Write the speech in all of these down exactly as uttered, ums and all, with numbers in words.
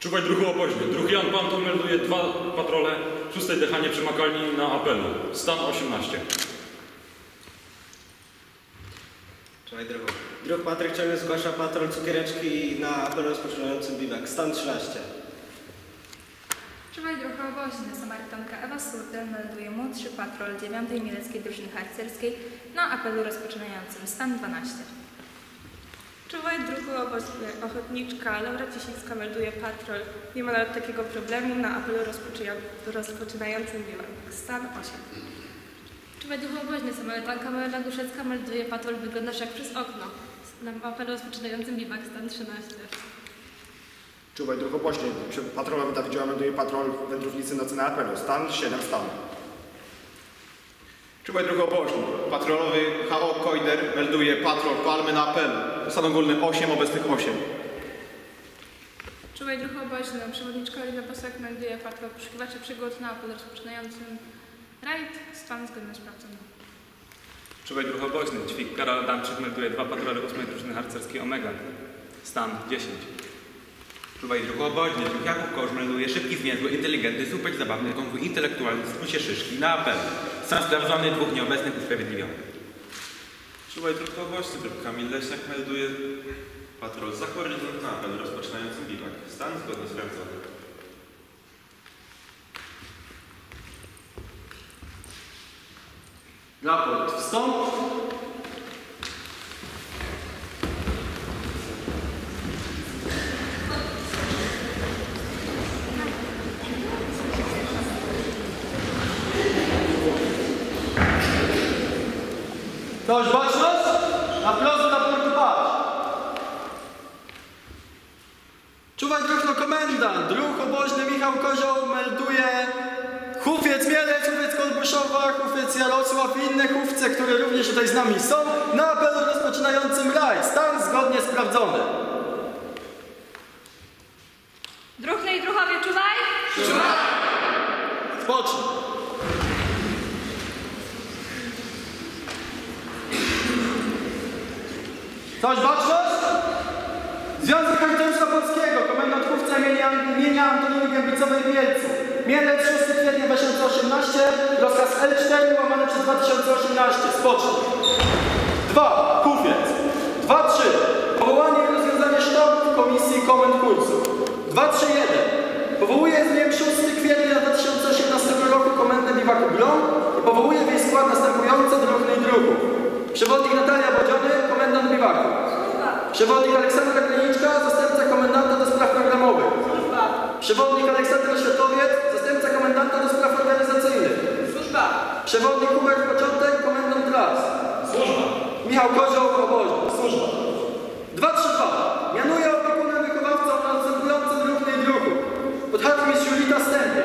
Czuwaj druhu opoźny. Druh Jan Panto melduje dwa patrole szóstej dechanie przemakalni na apelu. Stan osiemnaście. Czuwaj druhu. Druh Patryk Czerny zgłasza patrol cukiereczki na apelu rozpoczynającym biwak. Stan trzynaście. Czuwaj druhu oboźny. Samarytanka Ewa Surdel melduje młodszy patrol dziewiątej mieleckiej drużyny harcerskiej na apelu rozpoczynającym. Stan dwanaście. Czuwaj druhu oboźny. Ochotniczka Laura Ciesińska melduje patrol. Nie ma nawet takiego problemu na apelu rozpoczynającym biwak. Stan osiem. Czuwaj druhu oboźny. Samarytanka Małgorzata Guszewska melduje patrol wyglądasz jak przez okno. Na apelu rozpoczynającym biwak. Stan trzynaście. Czuwaj druhu oboźny. Patrolem Dawidziała melduje patrol wędrownicy nocy na apelu. Stan siedem. Stan. Czuwaj druhu oboźny. Patrolowy K O. Kojder melduje patrol palmy na apelu. Stan ogólny osiem, obecnych osiem. Czuwaj druhu oboźny. Przewodniczka Oliza Bosek melduje patrol poszukiwaczy przygód na apel rozpoczynającym rajd. Stan zgodny z prawdą. Czuwaj druhu oboźny. Dźwig Karol Adamczyk melduje dwa patrole ósmej drużyny harcerskiej Omega. Stan dziesięć. Czuwaj druhu oboźny. Dźwig Jakub Koż melduje szybki, zwięzły, inteligentny, super zabawny konwój intelektualny w skrócie Szyszki na apel. Stan sprawdzony, dwóch nieobecnych usprawiedliwionych. Czuwaj druhu oboźny. Kamil Leśniak melduje patrol za horyzont na apel rozpoczynający biwak. Stan zgodny z sprawdzonym. Raport wstąp. Ktoś baczy? Aplauzy na portu patrz. Czuwaj druhno komendant. Druh oboźny Michał Kozioł melduje Hufiec Mielec, Hufiec Kolbuszowa, Hufiec Jarosław i inne hufce, które również tutaj z nami są, na apelu rozpoczynającym rajd. Stan zgodnie sprawdzony. Druhny i druhowie, czuwaj! Czuwaj! Spocznij. Coś baczność? Związek Kolityństwa Polskiego, komendant hufca imienia, imienia Antoniny Gębicowej w Mielcu. Mielec szóstego kwietnia dwa tysiące osiemnastego, rozkaz L cztery łamane przez dwa tysiące osiemnaście. Spocznij. dwa. Hufiec. dwa trzy. Powołanie i rozwiązanie sztabów Komisji Komend Kursów. dwa trzy jeden. Powołuje z dniem szóstego kwietnia dwa tysiące osiemnastego roku komendę biwaku Glon i powołuje w jej skład następujące druhny i druhów. Przewodnik Natalia Bodzony, komendant biwaku. Przewodnik Aleksandra Kraniczka, zastępca komendanta do spraw programowych. Służba. Przewodnik Aleksandra Światowiec, zastępca komendanta do spraw organizacyjnych. Służba. Przewodnik Uweł Początek, komendant tras. Służba. Michał Kozioł, oboźny. Służba. dwa trzy dwa. Mianuje opiekunem wychowawcą na następującym druhny i druhu. Podhatmistrz Julita Stępie.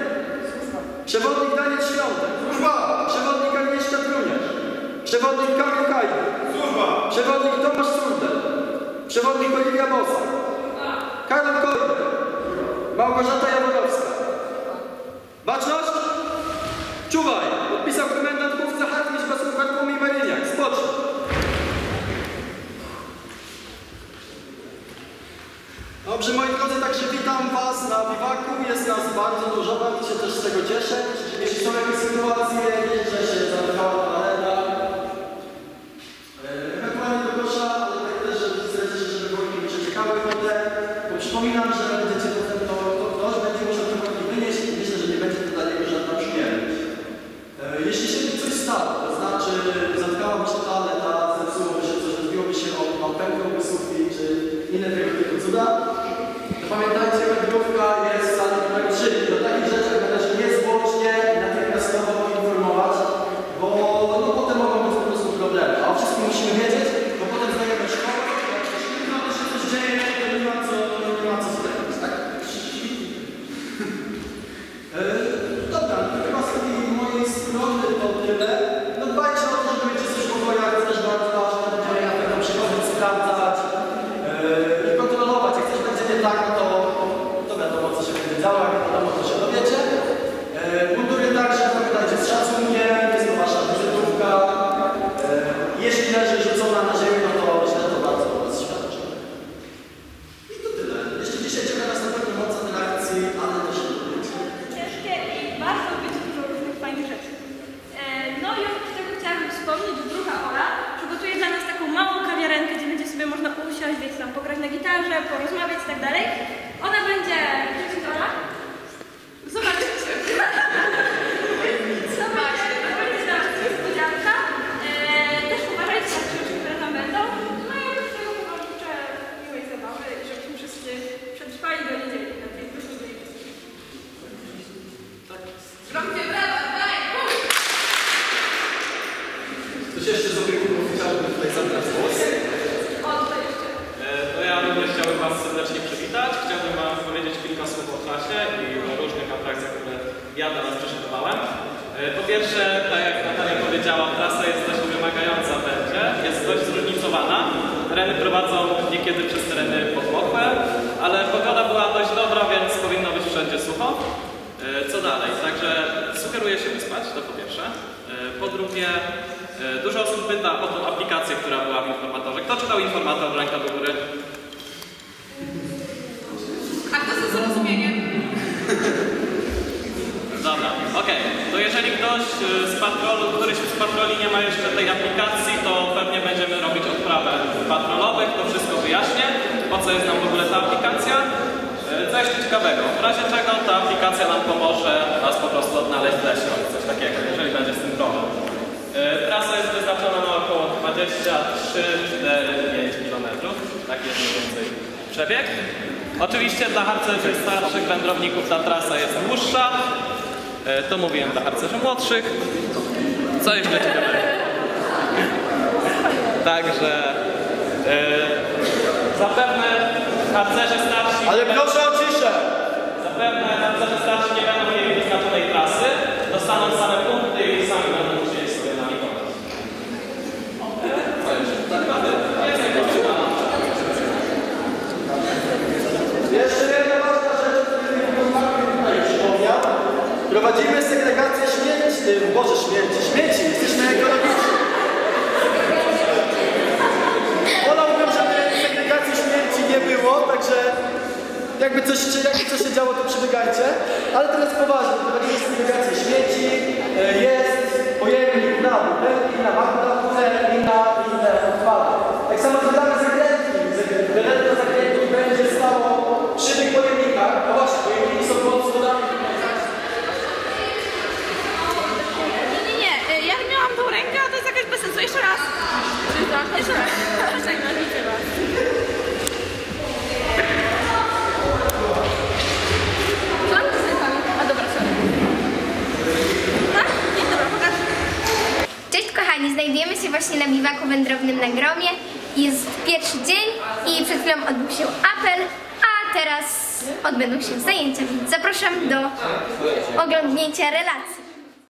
Służba. Przewodnik Daniel Świątek. Służba. Przewodnik Agnieszka Brunia. Przewodnik Kamil Leśniak. Służba. Przewodnik Tomasz Sunder. Przewodnik Bolivia Boska. Karol Koj. Małgorzata Jabłowska. Baczność? Czuwaj. Podpisał komendant hufca hartmistrz Basłuchacz i Maryniak. Spocznij. Dobrze, moi drodzy, także witam was na biwaku. Jest nas bardzo dużo, bardzo się też z tego cieszę. Jeśli są jakieś sytuacje, że się zamykało arena. Przypominam, że będziecie potem to, to ktoś będzie musiał to wynieść i myślę, że nie będzie to dla niego żadna przyjemność. E, jeśli się coś stało, to znaczy zatkała mi się ta aleta, zepsuło mi się coś, odbiło mi się o małpękę, usługi czy inne tego typu cuda, to pamiętajcie, wędrówka jest w stanie praktycznie do takich rzeczy, które należy niezwłocznie natychmiastowo informować, bo no, no, potem mogą być po prostu problemy. A o wszystkim musimy wiedzieć, bo potem znajemy szkołę, jak się szybko to się coś dzieje, to nie ma co. No dbajcie o to, żeby mieć coś w pokojach, to też bardzo ważne, będziemy na pewno przychodzić, sprawdzać, yy, kontrolować, jak coś będzie nie tak, to chce tam pograć na gitarze, porozmawiać i tak dalej. Ona będzie dziewczyna. Zobaczycie. Zobaczcie, na pewno jest nasza niespodzianka. Eee, też uważajcie na książki, które tam będą. No i już tego chyba życzę miłej zabawy i żebyśmy wszyscy przetrwali do niedzieli. Na tej proszę do niedzieli. Tak. Gromkie brawa, daj, bum! Coś jeszcze z opiekunów chciałbym tutaj zabrać głos? O, tutaj jeszcze. No ja bym chciałbym Was serdecznie przywitać. Chciałbym Wam powiedzieć kilka słów o trasie i o różnych atrakcjach, które ja dla nas przygotowałem. Po pierwsze, tak jak Natalia powiedziała, trasa jest dość wymagająca będzie, jest dość zróżnicowana. Tereny prowadzą niekiedy przez tereny podmokłe, ale pogoda była dość dobra, więc powinno być wszędzie sucho. Co dalej? Także sugeruję się wyspać, to po pierwsze. Po drugie, dużo osób pyta o tą aplikację, która była w informatorze. Kto czytał informator? Ręka do góry. A kto ze zrozumieniem? Dobra, okej. Okay. To jeżeli ktoś z patrolu, któryś z patroli nie ma jeszcze tej aplikacji, to pewnie będziemy robić odprawę patrolowych, to wszystko wyjaśnię, po co jest nam w ogóle ta aplikacja. Co jeszcze ciekawego? W razie czego ta aplikacja nam pomoże nas po prostu odnaleźć w lesie, coś takiego, jeżeli będzie z tym problem. Trasa jest wyznaczona na około dwadzieścia trzy, cztery, pięć kilometrów, taki jest mniej więcej przebieg. Oczywiście dla harcerzy starszych wędrowników ta trasa jest dłuższa. To mówiłem dla harcerzy młodszych. Co jeszcze ciekawego? Także yy, zapewne harcerze starsi... Ale proszę o ciszę! Zapewne harcerze starsi nie będą mieli wyznaczonej trasy. Dostaną same punkty i sami będą musieli sobie nawigować. Co jeszcze? Jeszcze jedna ważna rzecz, o której nie pomagamy, a już wspomniałem. Prowadzimy segregację śmierci, Boże śmierci, śmieci, jesteśmy ekonomiczni. Wolałbym, żeby segregacji śmierci nie było, także jakby coś, jakby coś się działo, to przebiegajcie. Ale teraz poważnie, prowadzimy segregację śmieci, jest pojemnik na butelki, na wachlarce i na inne odpady. Tak samo zadamy zakrętki, zakrętki zakrętki będzie stało przy tych pojemnikach, no właśnie, pojemniki są pod schodami. Jeszcze raz! Jeszcze raz! Co? A dobra, sorry. Tak? Nie, dobra, pokaż. Cześć kochani, znajdujemy się właśnie na biwaku wędrownym na Gromie. Jest pierwszy dzień i przed chwilą odbył się apel, a teraz odbędą się zajęcia. Zapraszam do oglądnięcia relacji.